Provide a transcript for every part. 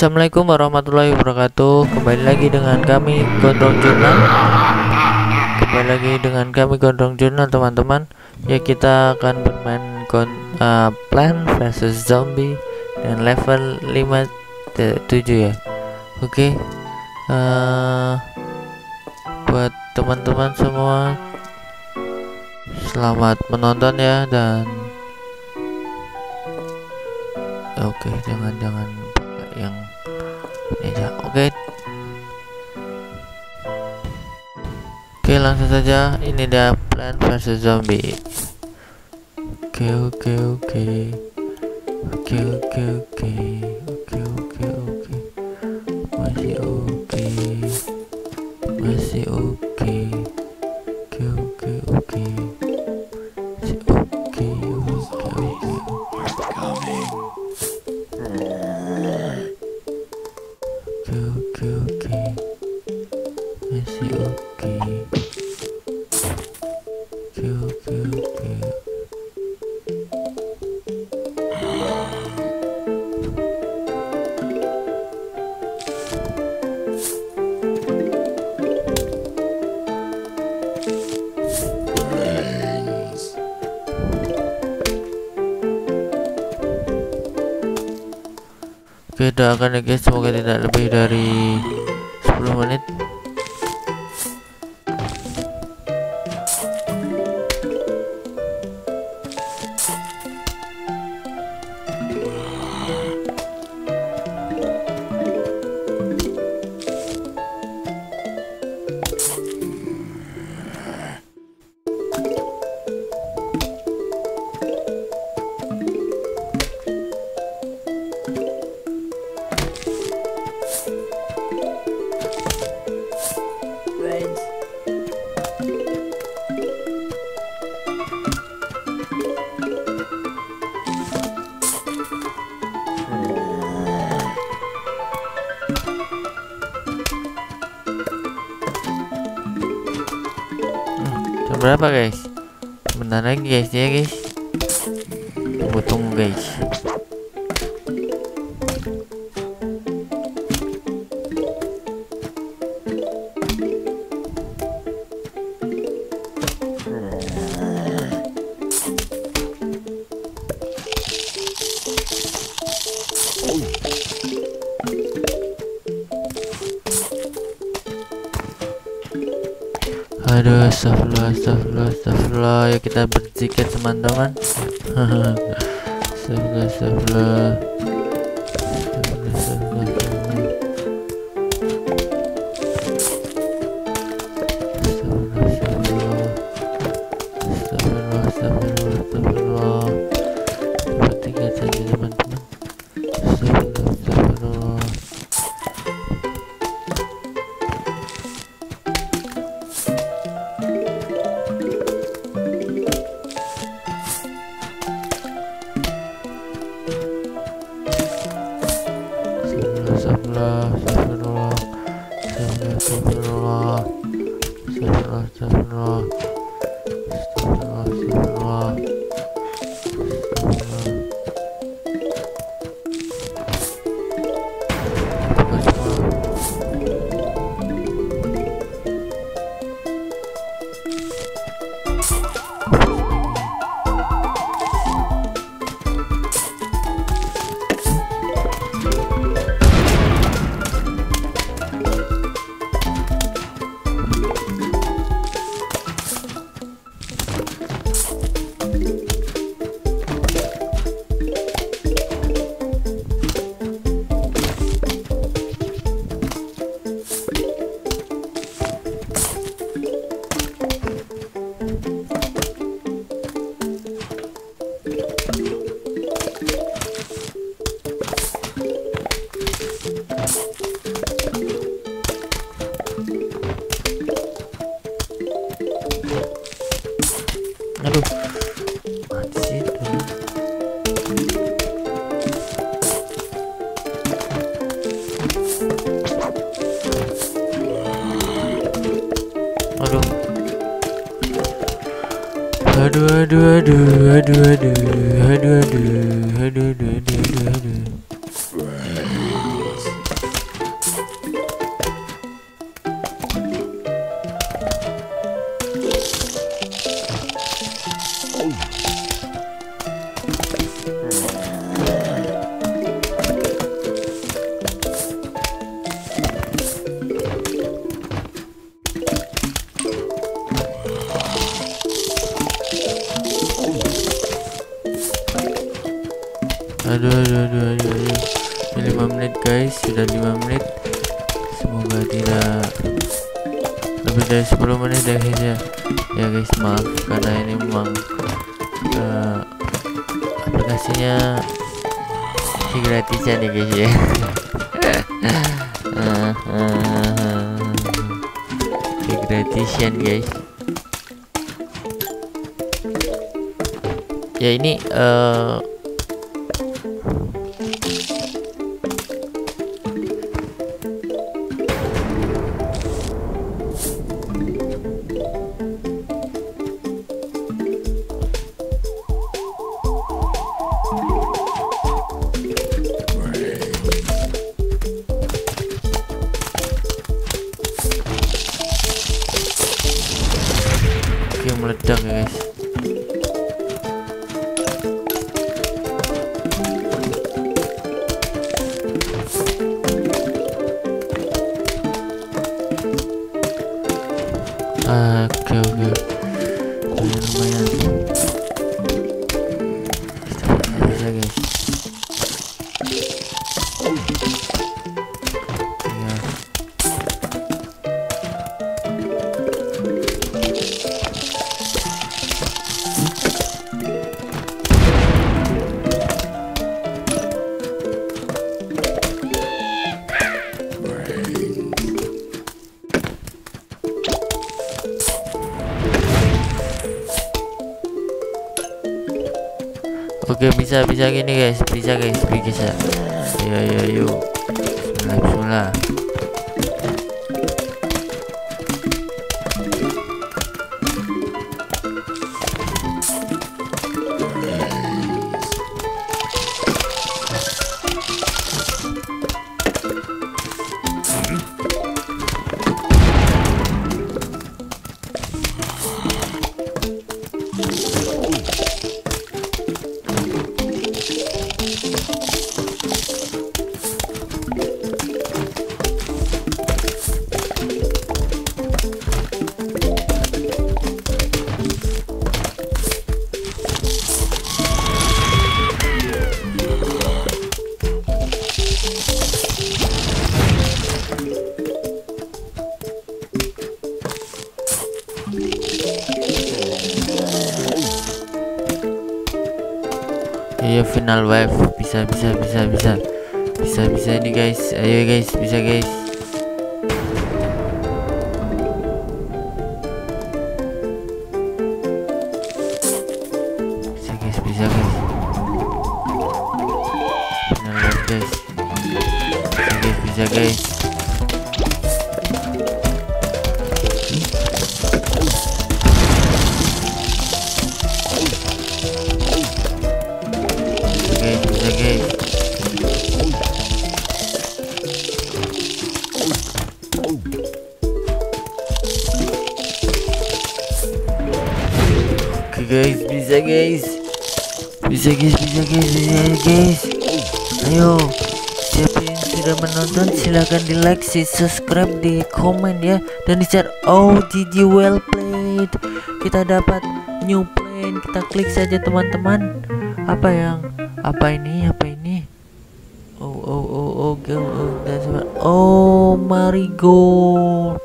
Assalamualaikum warahmatullahi wabarakatuh. Kembali lagi dengan kami Gondrong Jurnal. Teman-teman. Ya, kita akan bermain Plants versus Zombie dan level 5-7 ya. Oke. Buat teman-teman semua, selamat menonton ya. Dan oke, jangan pakai yang ini aja. Oke, langsung saja. Ini dia Plants versus Zombie. Oke. Oke, doakan ya guys, semoga tidak lebih dari 10 menit. Berapa guys? Bentar lagi guys ya guys. Tunggu guys. Aduh, astagfirullah, ya kita berzikir teman-teman. Aduh. 5 menit guys, sudah 5 menit. Semoga tidak lebih dari 10 menit ya guys ya. Ya guys, maaf karena ini memang aplikasinya gratisan ya guys ya. Gratisan guys. Ya ini meledak ya guys. Oke. Lumayan. Bisa guys. Oke, bisa gini guys, bisa. Ayo. Bismillah. Iya, final wave. Bisa ini guys. Ayo guys, bisa guys. Bisa guys. Final wave guys. Bisa guys. Guys, bisa guys. Ayo, siapa yang sudah menonton silahkan di like, subscribe, di komen ya, dan di share. Oh, GG, well played. Kita dapat new plane. Kita klik saja teman-teman. Apa ini? Oh, Marigold.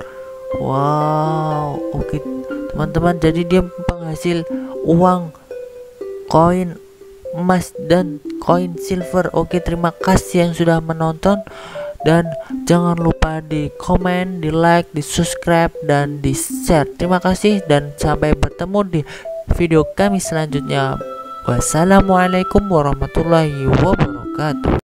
Wow. Oke, teman-teman. Jadi dia penghasil uang, koin emas dan koin silver. Oke, terima kasih yang sudah menonton dan jangan lupa di komen, di like, di subscribe dan di share. Terima kasih dan sampai bertemu di video kami selanjutnya. Wassalamualaikum warahmatullahi wabarakatuh.